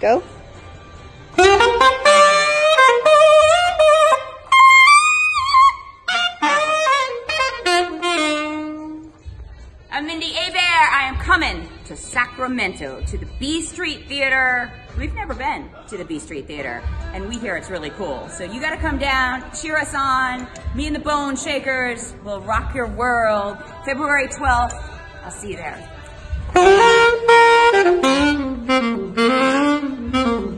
Go. I'm Mindi Abair. I am coming to Sacramento, to the B Street Theater. We've never been to the B Street Theater, and we hear it's really cool. So you gotta come down, cheer us on. Me and the Bone Shakers will rock your world. February 12th, I'll see you there.